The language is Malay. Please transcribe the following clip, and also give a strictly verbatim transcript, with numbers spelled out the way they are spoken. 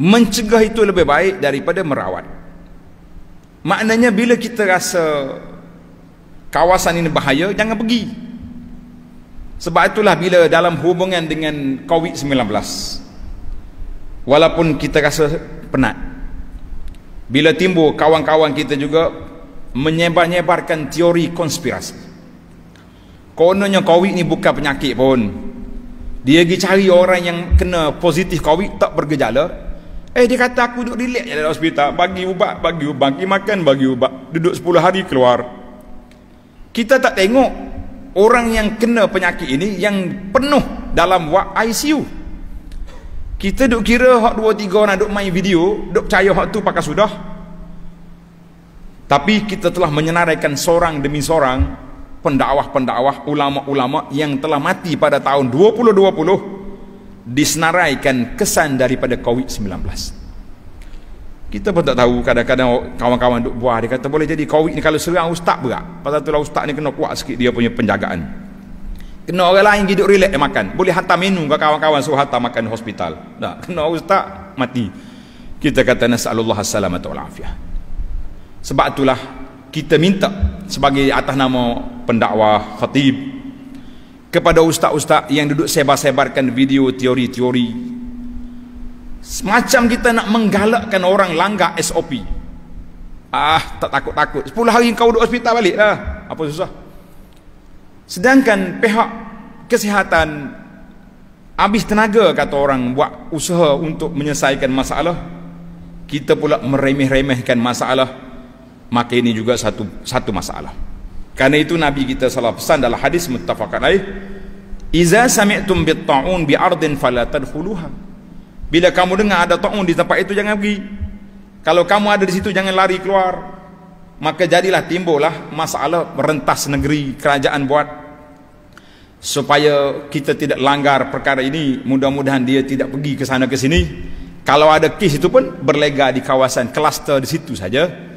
mencegah itu lebih baik daripada merawat. Maknanya bila kita rasa kawasan ini bahaya, jangan pergi. Sebab itulah bila dalam hubungan dengan covid sembilan belas, walaupun kita rasa penat, bila timbul kawan-kawan kita juga menyebar-nyebarkan teori konspirasi. Kononnya covid ni bukan penyakit pun, dia pergi cari orang yang kena positif covid tak bergejala. Eh dia kata aku duduk relax je dalam hospital, bagi ubat, bagi ubat, bagi makan, bagi ubat, duduk sepuluh hari keluar. Kita tak tengok orang yang kena penyakit ini yang penuh dalam wad I C U. Kita duduk kira hak dua tiga orang duduk main video, duduk percaya hak tu pakai sudah. Tapi kita telah menyenaraikan seorang demi seorang pendakwah-pendakwah, ulama-ulama yang telah mati pada tahun dua ribu dua puluh disenaraikan kesan daripada covid sembilan belas. Kita pun tak tahu, kadang-kadang kawan-kawan duk buah dia kata boleh jadi covid ni kalau serang ustaz berat, pasal tu lah ustaz ni kena kuat sikit dia punya penjagaan, kena orang lain pergi duk relax dia makan, boleh hantar menu ke kawan-kawan suruh hantar makan hospital, tak kena ustaz mati. Kita kata nasallallahu assalamata wal afiyah. Sebab itulah kita minta sebagai atas nama pendakwah, khatib, kepada ustaz-ustaz yang duduk sebar-sebarkan video teori-teori semacam kita nak menggalakkan orang langgar S O P. Ah, tak takut-takut, sepuluh hari kau duduk hospital baliklah, apa susah. Sedangkan pihak kesihatan habis tenaga kata orang buat usaha untuk menyelesaikan masalah, kita pula meremeh-remehkan masalah. Maka ini juga satu satu masalah. Karena itu Nabi kita salah pesan dalam hadis muttafaqan alaih, "Iza sami'tum bit-ta'un bi ardin fala tadkhuluha." Bila kamu dengar ada ta'un di tempat itu jangan pergi. Kalau kamu ada di situ jangan lari keluar. Maka jadilah timbullah masalah rentas negeri, kerajaan buat supaya kita tidak langgar perkara ini. Mudah-mudahan dia tidak pergi ke sana ke sini. Kalau ada kes itu pun berlega di kawasan kluster di situ saja.